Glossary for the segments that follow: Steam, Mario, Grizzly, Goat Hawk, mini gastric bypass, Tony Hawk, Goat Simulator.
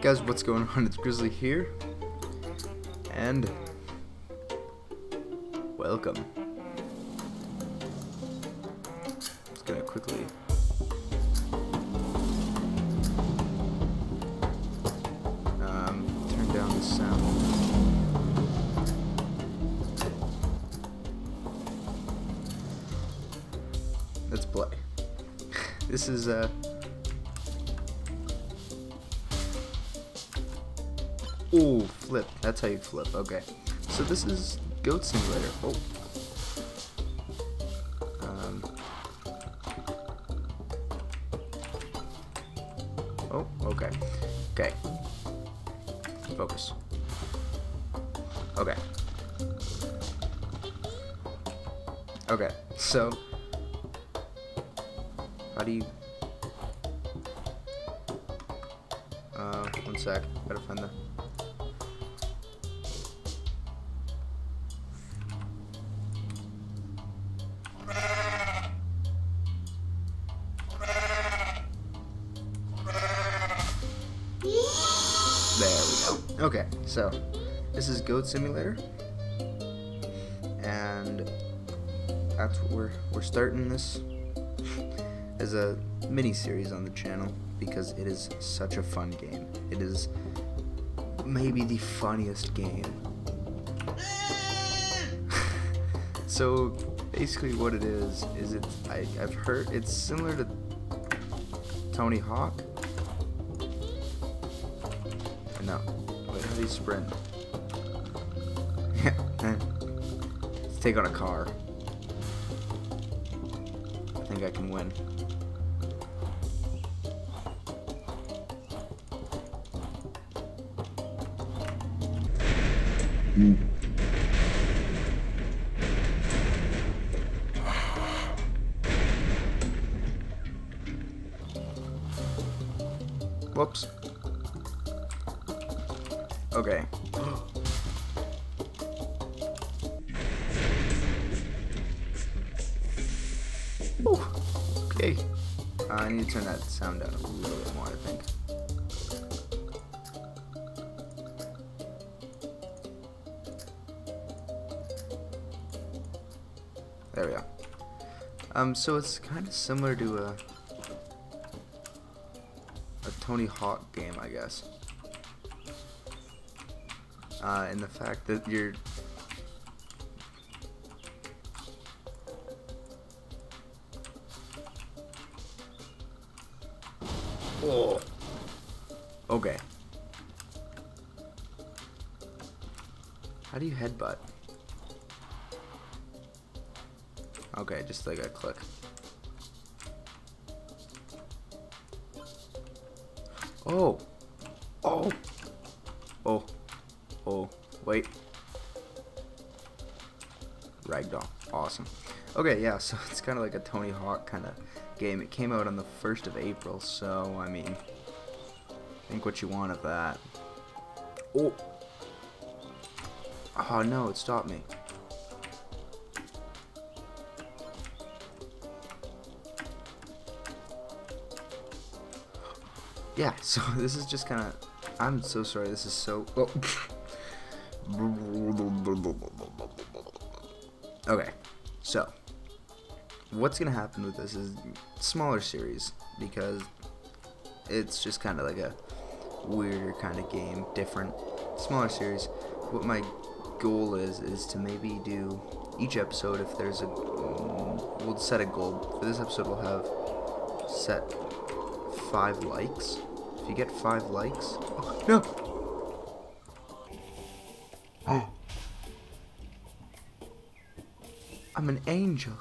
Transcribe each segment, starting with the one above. Hey guys, what's going on? It's Grizzly here, and welcome. Just gonna quickly turn down the sound. Let's play. This is ooh, flip. That's how you flip. Okay. So this is Goat Simulator. Oh. Oh, okay. Okay. Focus. Okay. Okay. So how do you... one sec. Gotta find the... Okay, so this is Goat Simulator, and that's what we're starting this as a mini series on the channel because it is such a fun game. It is maybe the funniest game. So basically, what it is I've heard it's similar to Tony Hawk. No. Wait, how do you sprint? Let's take on a car. I think I can win. Whoops. Okay. Ooh, okay. I need to turn that sound down a little bit more, I think. There we go. So it's kind of similar to a Tony Hawk game, I guess. And the fact that you're oh. Okay. How do you headbutt? Okay, just like a click. Oh. Oh. Oh. Oh, wait. Ragdoll. Awesome. Okay, yeah, so it's kind of like a Tony Hawk kind of game. It came out on the 1st of April, so, I mean, think what you want of that. Oh! Oh, no, it stopped me. Yeah, so this is just kind of... I'm so sorry, this is so... Oh. Okay, so what's gonna happen with this is smaller series because it's just kind of like a weirder kind of game, different, smaller series. What my goal is to maybe do each episode if there's a we'll set a goal for this episode. We'll have set 5 likes. If you get 5 likes, oh, no. Oh. I'm an angel.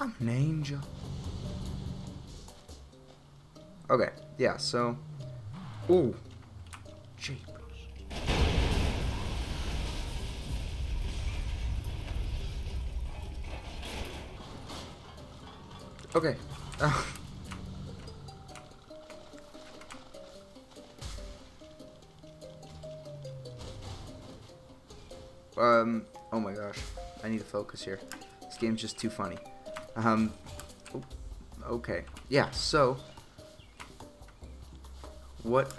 I'm an angel. Okay, yeah, so... Ooh. Jeepers. Okay. Oh my gosh, I need to focus here. This game's just too funny. Okay, yeah, so What?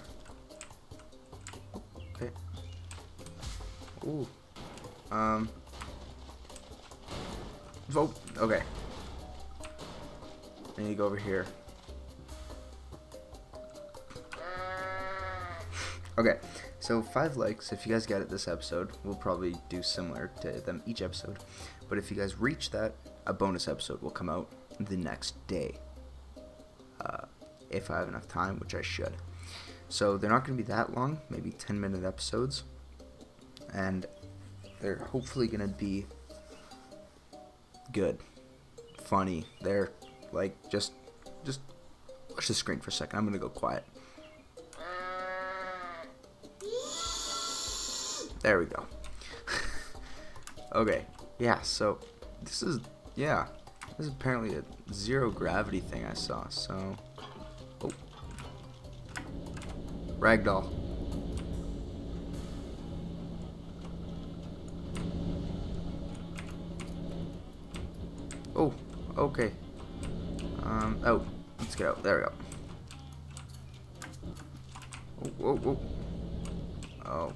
Okay. Ooh. Vote. Okay. I need to go over here. Okay, so 5 likes, if you guys got it this episode, we'll probably do similar to them each episode, but if you guys reach that, a bonus episode will come out the next day, if I have enough time, which I should. So they're not going to be that long, maybe 10-minute episodes, and they're hopefully going to be good, funny. They're like, just watch the screen for a second, I'm going to go quiet. There we go. Okay, yeah, so this is, yeah, this is apparently a zero gravity thing I saw, so, oh, ragdoll. Oh, okay, oh, let's get out, there we go. Oh, oh, oh, oh.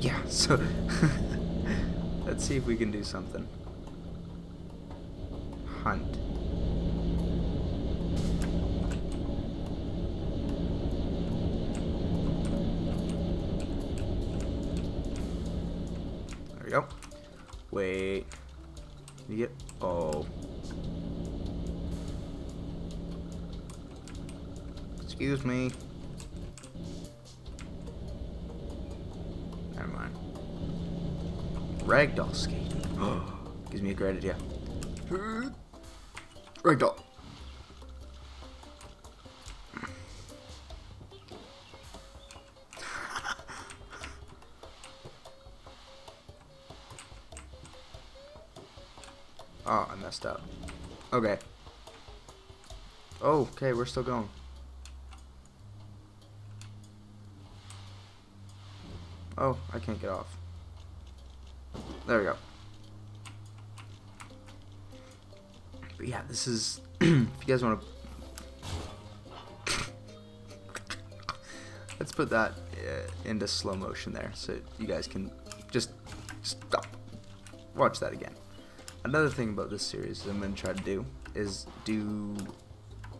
Yeah, so let's see if we can do something. Hunt. There we go. Wait. You get. Oh. Excuse me. Ragdoll skate. Oh, gives me a great idea. Ragdoll. Oh, I messed up. Okay. Oh, okay, we're still going. Oh, I can't get off. There we go. But yeah, this is... if you guys want to... let's put that into slow motion there so you guys can just stop. Watch that again. Another thing about this series that I'm going to try to do is do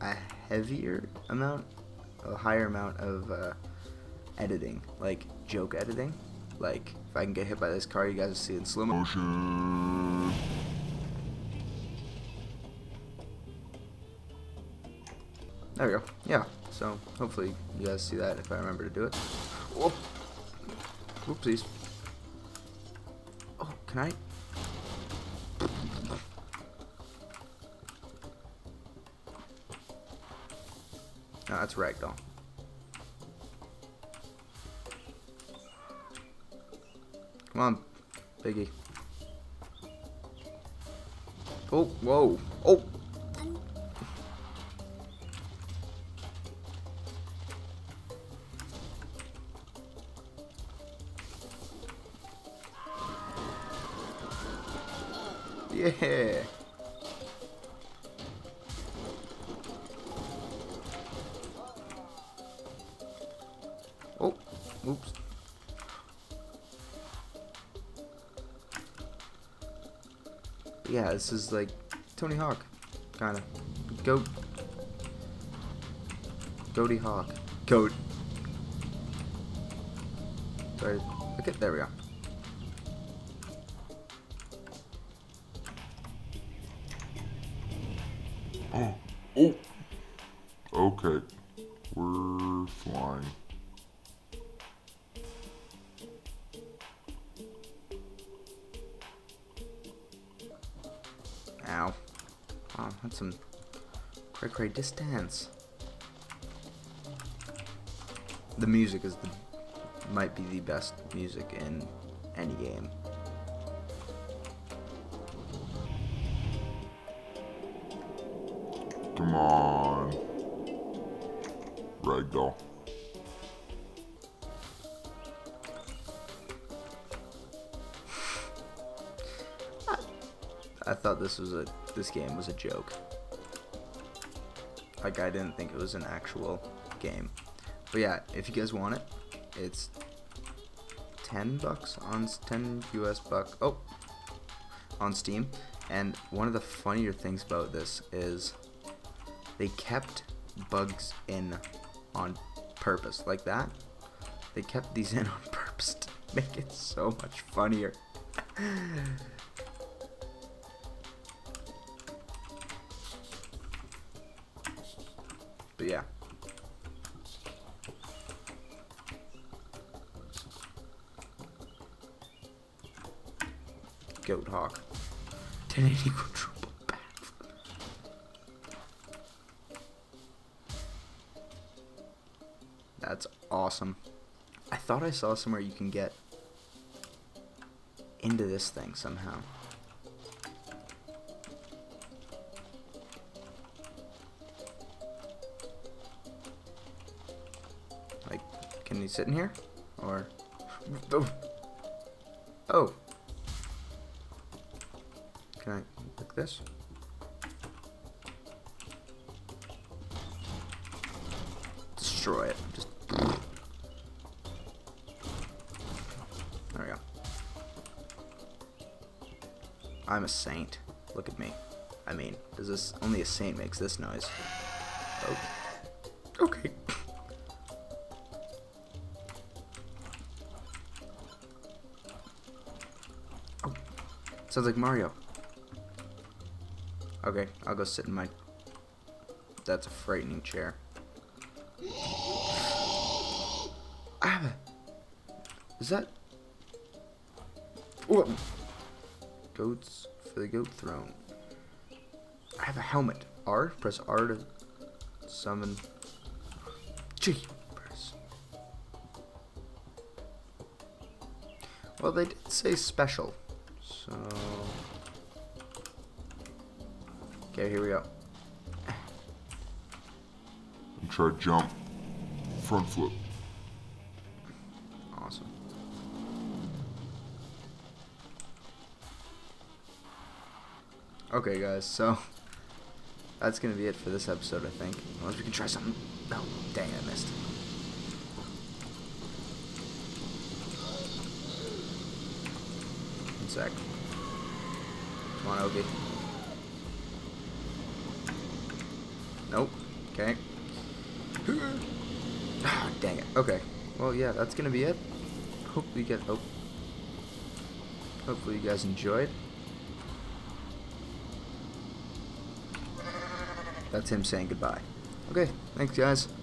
a heavier amount, a higher amount of editing, like joke editing. Like, if I can get hit by this car, you guys will see it in slow motion. There we go. Yeah. So, hopefully, you guys see that if I remember to do it. Whoop. Whoopsies. Oh, can I? No, that's ragdoll. Come on, Biggie. Oh, whoa. Oh! Yeah! Oh, oops. Yeah, this is like Tony Hawk, kind of. Goaty Hawk. Goat. Sorry. Okay, there we go. Oh. Oh. Okay. We're flying. Ow. Wow, that's some cray-cray distance. The music is might be the best music in any game. Come on. Ragdoll. I thought this game was a joke. Like, I didn't think it was an actual game. But yeah, if you guys want it, it's $10 on 10 US bucks. Oh, on Steam. And one of the funnier things about this is they kept bugs in on purpose, like that. They kept these in on purpose to make it so much funnier. But yeah. Goat Hawk. 1080 quadruple back. That's awesome. I thought I saw somewhere you can get into this thing somehow. Like, can you sit in here? Or... Oh! Can I click this? Destroy it. Just... There we go. I'm a saint. Look at me. I mean, does this... Only a saint makes this noise. Oh. Okay. Oh. Sounds like Mario. Okay, I'll go sit in my... That's a frightening chair. Ah! Is that... Whoa. Goats for the goat throne. I have a helmet. R? Press R to summon... G! Press. Well, they did say special. So... Okay, here we go. And try jump. Front flip. Awesome. Okay, guys, so that's gonna be it for this episode, I think. Unless we can try something. Oh, dang, I missed. One sec. Come on, Obi. Nope. Okay. Ah, dang it. Okay. Well, yeah, that's gonna be it. Hopefully you get. Oh. Hopefully you guys enjoyed. That's him saying goodbye. Okay. Thanks, guys.